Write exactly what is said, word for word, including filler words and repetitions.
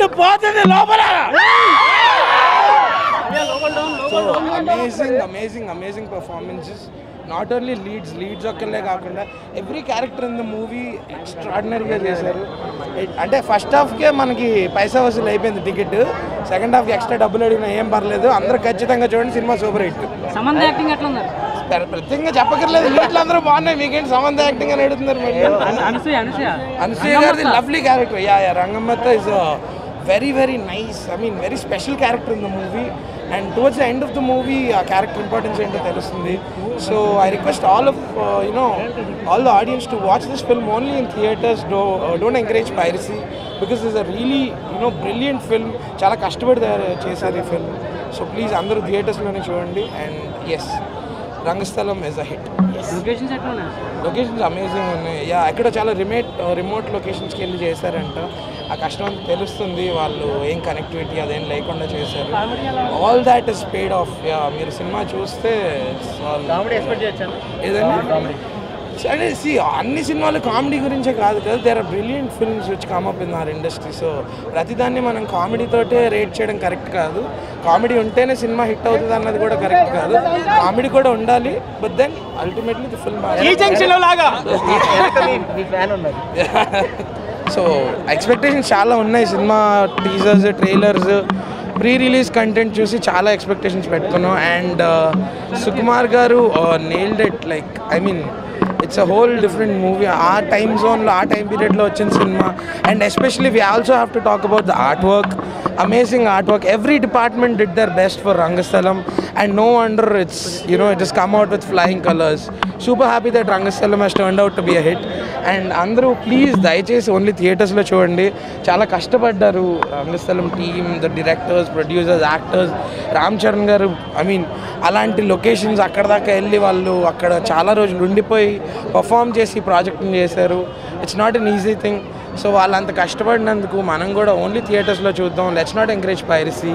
Current పోతుంది లోపల. Amazing amazing amazing performances. Not only leads leads ఒక్కళ్ళే కాకుండా every character in the movie ఎక్స్ట్రాడినరీగా చేశారు. అంటే ఫస్ట్ హాఫ్కే మనకి పైసా వసూలు అయిపోయింది టికెట్, సెకండ్ హాఫ్కి ఎక్స్ట్రా డబ్బులు అడిగినా ఏం పర్లేదు. అందరూ ఖచ్చితంగా చూడండి, cinema super hit. Samantha acting ఎట్లా ఉంది? ప్రత్యేకంగా చెప్పక్కర్లేదు, లీడ్లు అందరూ బాగున్నాయి. మీకేంటి సమంత యాక్టింగ్ అని అడుగుతున్నారు? అనుసూయ గారిది lovely character. Yeah yeah Rangammatta is very very nice, I mean very special character in the movie, and towards the end of the movie uh, character importance ento telustundi. So I request all of uh, you know all the audience to watch this film only in theaters. Do, uh, don't encourage piracy because this is a really you know brilliant film. Chala kashtapadi chesaru film, so please andaru theaters lone chudandi. And yes, Rangasthalam is a hit. Yes. Locations at one? Locations amazing ఉన్నాయి. Yeah అక్కడ చాలా remote remote లొకేషన్స్కి వెళ్ళి చేశారంట. ఆ కష్టం తెలుస్తుంది, వాళ్ళు ఏం కనెక్టివిటీ అదేం లేకుండా చేశారు. All that is paid off. Yeah మీరు సినిమా చూస్తే ఏదైనా అంటే సి అన్ని సినిమాలు కామెడీ గురించే కాదు కదా, there are brilliant films which come up in our industry. So ప్రతిదాన్ని మనం కామెడీతోటే రేట్ చేయడం కరెక్ట్ కాదు. కామెడీ ఉంటేనే సినిమా హిట్ అవుతుంది అన్నది కూడా కరెక్ట్ కాదు. కామెడీ కూడా ఉండాలి, but then ultimately the film. So expectations చాలా ఉన్నాయి. Cinema teasers, trailers, pre release content చూసి చాలా ఎక్స్పెక్టేషన్స్ పెట్టుకున్నాం. అండ్ సుకుమార్ గారు nailed it. Like I mean it's a whole different movie. ఆ టైమ్ జోన్లో ఆ టైం పీరియడ్లో వచ్చిన cinema. And especially we also have to talk about the art work. Amazing art work. Every department did their best for Rangasthalam, and no wonder it's you know it is come out with flying colours. Super happy that Rangasthalam has turned out to be a hit. And అందరూ please దయచేసి only థియేటర్స్లో చూడండి. చాలా కష్టపడ్డారు Rangasthalam team, the directors, producers, actors. Ram Charan garu I mean అలాంటి locations అక్కడ దాకా వెళ్ళి వాళ్ళు అక్కడ చాలా రోజులు ఉండిపోయి పర్ఫామ్ చేసి ప్రాజెక్ట్ని చేశారు. It's not an easy thing. So వాళ్ళంత కష్టపడినందుకు మనం కూడా ఓన్లీ థియేటర్స్లో చూద్దాం. Let's not encourage piracy.